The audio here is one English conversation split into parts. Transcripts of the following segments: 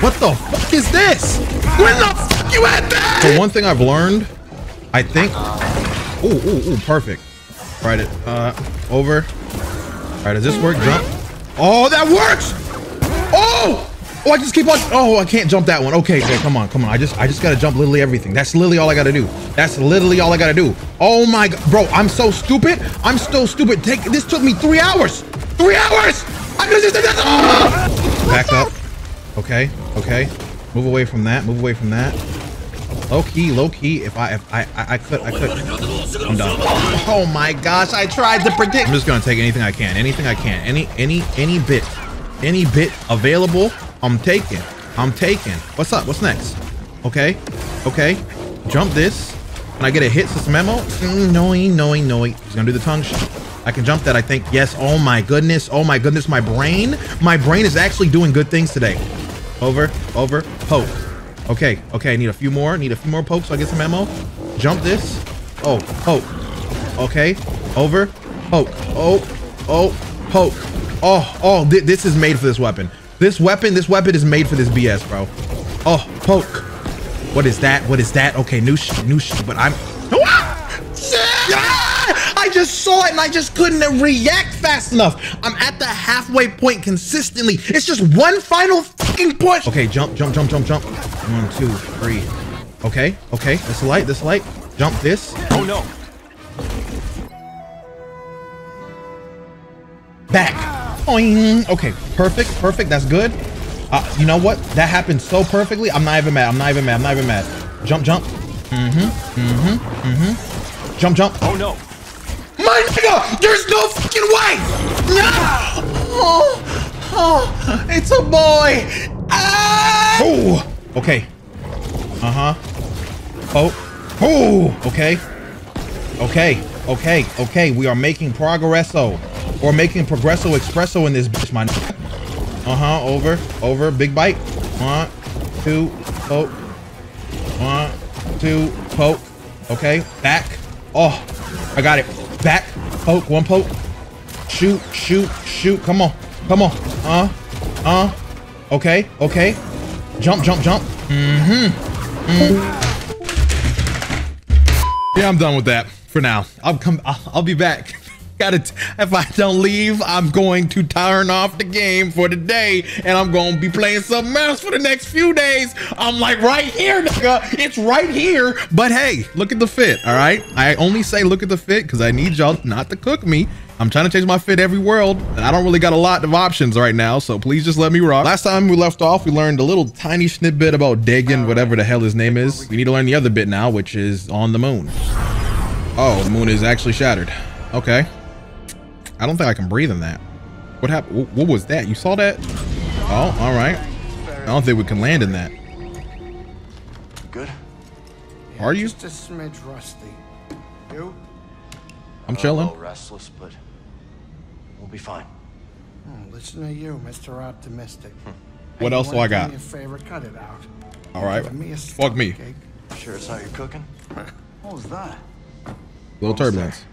What the fuck is this? Where the fuck you at, man? So one thing I've learned, I think. Ooh, perfect. Right, over. All right, does this work? Jump. Oh, that works. Oh, I just keep on. Oh, I can't jump that one. Okay, come on. I just gotta jump literally everything. That's literally all I gotta do. Oh my god, bro, I'm so stupid. I'm so stupid. This took me 3 hours. 3 hours. Back up. Okay. Move away from that. Low key. If I could. I'm done. Oh my gosh! I tried to predict. I'm just gonna take anything I can. Any bit available. I'm taking. What's up? What's next? Okay. Jump this. Can I get a hit? This memo. No. He's gonna do the tongue shot. I can jump that, I think. Yes. Oh my goodness. My brain is actually doing good things today. Over. Poke. Okay, need a few more pokes so I get some ammo. Jump this. Oh, poke. Okay, over. Poke. Oh, poke. Oh, this is made for this weapon. This weapon is made for this BS, bro. Oh, poke. What is that? Okay, new shit, but I'm... I just saw it and I just couldn't react fast enough. I'm at the halfway point consistently. It's just one final fucking push. Okay, jump. 1, 2, 3. Okay. This light. Jump this. Oh no. Back. Boing. Okay, perfect. That's good. You know what? That happened so perfectly. I'm not even mad. Jump. Mm-hmm. Jump. Oh no. My nigga, there's no fucking way. No. Oh, it's a boy. Ah. Oh. Okay. Oh. Okay. We are making progresso. Or making progresso expresso in this bitch, my nigga. Over. Big bite. 1, 2. Poke. 1, 2. Poke. Okay. Back. Oh. I got it. Back. Poke. One poke. Shoot. Come on. Okay. Jump. Mm-hmm. Yeah, I'm done with that for now. I'll be back. If I don't leave, I'm going to turn off the game for the day, and I'm going to be playing something else for the next few days. I'm like right here, nigga. It's right here. But hey, look at the fit, all right? I only say look at the fit because I need y'all not to cook me. I'm trying to change my fit every world, and I don't really got a lot of options right now, so please just let me rock. Last time we left off, we learned a little tiny snippet about Dagon, whatever the hell his name is. We need to learn the other bit now, which is on the moon. Oh, the moon is actually shattered. Okay. I don't think I can breathe in that. What happened? What was that? You saw that? Oh, all right. I don't think we can land in that. Good. Are you? Just a smidge rusty. You? I'm chilling. A little restless, but we'll be fine. Listen to you, Mr. Optimistic. What else do I got? Cut it out. All right. Fuck me. Sure it's how you're cooking? What was that? Little turbulence.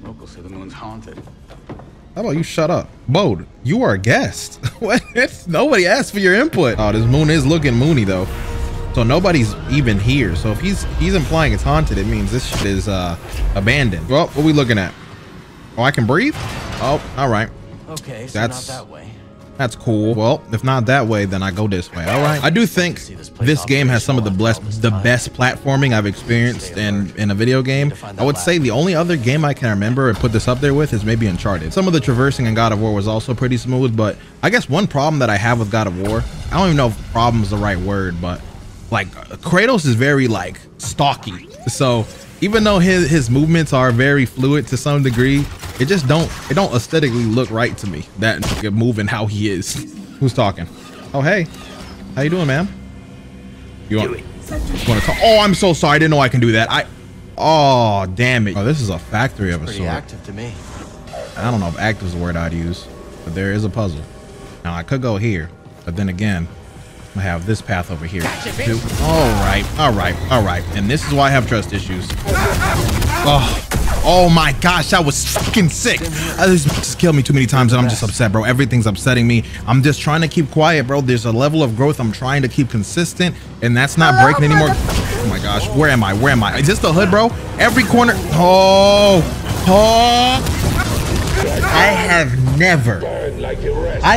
Locals say the moon's haunted. How about you shut up? Bode, you are a guest. What? Nobody asked for your input. Oh, this moon is looking moony, though. So nobody's even here. So if he's implying it's haunted, it means this shit is abandoned. Well, what are we looking at? Oh, I can breathe? Oh, all right. Okay, so that's not that way. That's cool. Well, if not that way, then I go this way. All right. I do think this game has some of the best platforming I've experienced in a video game. I would say the only other game I can remember and put this up there with is maybe Uncharted. Some of the traversing in God of War was also pretty smooth, but I guess one problem that I have with God of War, I don't even know if problem is the right word, but like Kratos is very like stalky. So even though his movements are very fluid to some degree, it don't aesthetically look right to me, that moving how he is. Who's talking? Oh, hey, how you doing, ma'am? You want to talk? Oh, I'm so sorry. I didn't know I can do that. Oh, damn it. Oh, this is a factory of a sort. Pretty active to me. I don't know if active is the word I'd use, but there is a puzzle. Now I could go here, but then again, I have this path over here. All right. And this is why I have trust issues. Oh. Oh my gosh, that was fucking sick. This just killed me too many times and I'm just upset, bro. Everything's upsetting me. I'm just trying to keep quiet, bro. There's a level of growth I'm trying to keep consistent, and that's not breaking anymore. Oh my gosh, where am I? Where am I? Is this the hood, bro? Every corner. Oh, I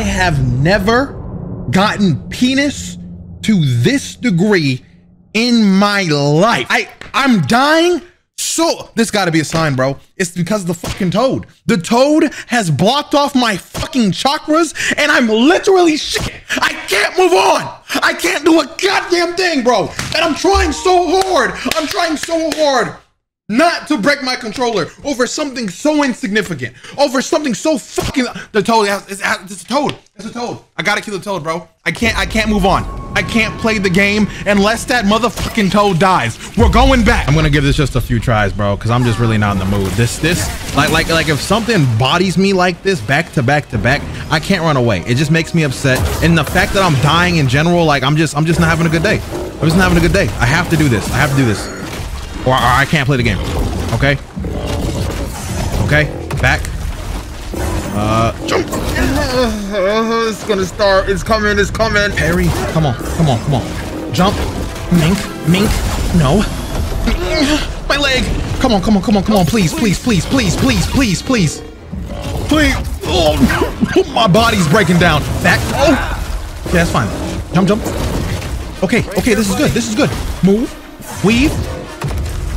have never gotten penis to this degree in my life. I'm dying. So this gotta be a sign, bro. It's because of the fucking toad. The toad has blocked off my fucking chakras and I'm literally shit. I can't move on. I can't do a goddamn thing, bro. And I'm trying so hard. I'm trying so hard not to break my controller over something so insignificant, over something so fucking... The toad, it's a toad, it's a toad. I gotta kill the toad, bro. I can't move on. I can't play the game unless that motherfucking toad dies. We're going back. I'm gonna give this just a few tries, bro, because I'm just really not in the mood. Like if something bodies me like this back to back to back, I can't run away. It just makes me upset. And the fact that I'm dying in general, like I'm just not having a good day. I'm just not having a good day. I have to do this, I have to do this. Or I can't play the game. Okay. Okay. Back. Jump. It's gonna start. It's coming. It's coming. Parry. Come on. Come on. Come on. Jump. Mink. Mink. No. My leg. Come on. Come on. Come on. Come on. Please. Please. Please. Please. Please. Please. Please. Please. Oh, my body's breaking down. Back. Oh. Yeah, that's fine. Jump. Jump. Okay. Okay. This is good. This is good. Move. Weave.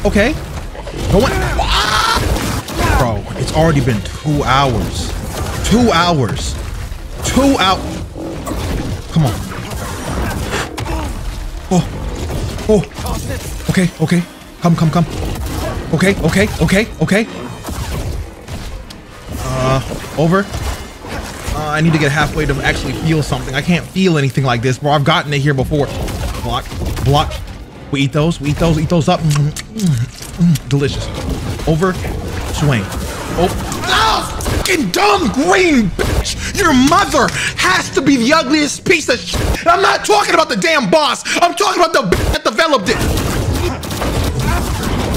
Okay. Go on. Ah! Bro, it's already been 2 hours. 2 hours. 2 hours. Come on. Oh. Oh. Okay. Okay. Come, come, come. Okay. Okay. Okay. Okay. Over. I need to get halfway to actually feel something. I can't feel anything like this, bro. I've gotten it here before. Block. Block. We eat those, we eat those, eat those up. Delicious. Over, swing. Oh, fucking dumb green bitch. Your mother has to be the ugliest piece of shit. And I'm not talking about the damn boss. I'm talking about the bitch that developed it.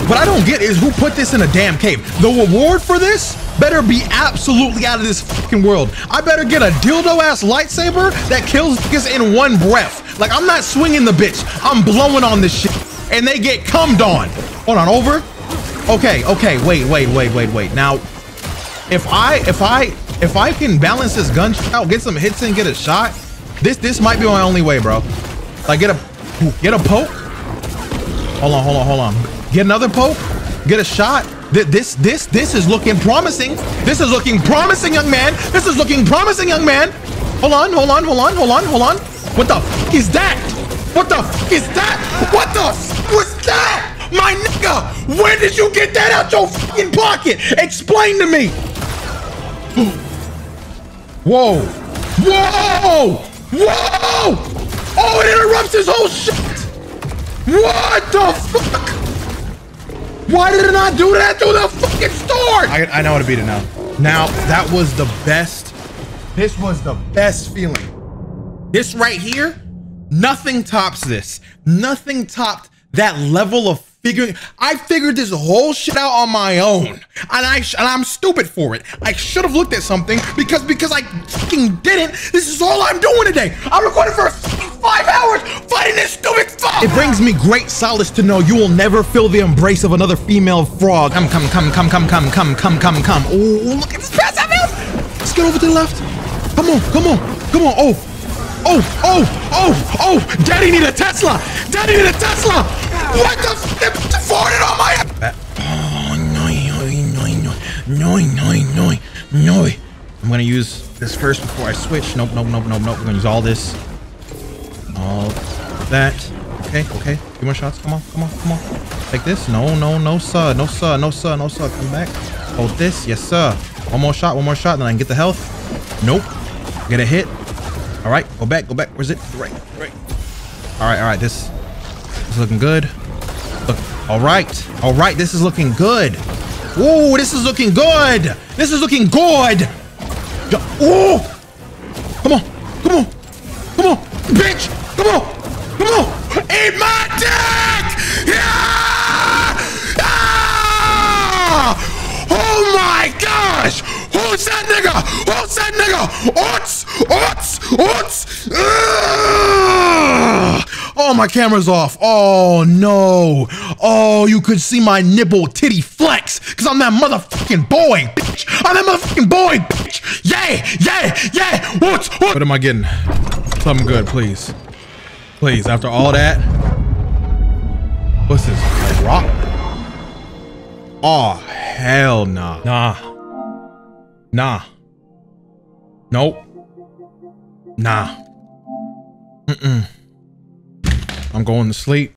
What I don't get is who put this in a damn cave. The reward for this better be absolutely out of this fucking world. I better get a dildo-ass lightsaber that kills niggas in one breath. Like, I'm not swinging the bitch. I'm blowing on this shit, and they get cummed on. Hold on, over. Okay, okay, wait. Now, if I can balance this gun out, get some hits and get a shot, this might be my only way, bro. Like, get a poke. Hold on. Get another poke. Get a shot. This is looking promising. This is looking promising, young man. This is looking promising, young man. Hold on. What the f is that? What the f is that? What the f was that? My nigga, where did you get that out your fucking pocket? Explain to me. Whoa. Whoa. Whoa. Oh, it interrupts his whole shit. What the fuck? Why did it not do that through the fucking store? I know how to beat it now. Now, that was the best. This was the best feeling. This right here, nothing tops this. Nothing topped that level of figuring. I figured this whole shit out on my own, and I'm stupid for it. I should have looked at something because I fucking didn't. This is all I'm doing today. I'm recording for 5 hours fighting this stupid fuck. It brings me great solace to know you will never feel the embrace of another female frog. Come. Oh, look at this pass I missed. Let's get over to the left. Come on. Oh, daddy need a Tesla. What the f farted on my ass? No. I'm gonna use this first before I switch. Nope. We're gonna use all this. All that. Okay. A few more shots. Come on. Take this. No, sir. Come back. Hold this. Yes, sir. One more shot. Then I can get the health. Nope. Get a hit. All right, go back. Where's it? Right. All right. This is looking good. Look, all right. This is looking good. Ooh, this is looking good. Ooh, come on, bitch, come on. Eat my dick! Yeah! Ah! Digga! Ots! Oh, my camera's off. Oh, no. Oh, you could see my nipple titty flex. Because I'm that motherfucking boy, bitch. I'm that motherfucking boy, bitch. Yeah. What am I getting? Something good, please. Please, after all that. What's this? Like rock? Oh, hell nah. Nah. Nope. Nah. I'm going to sleep.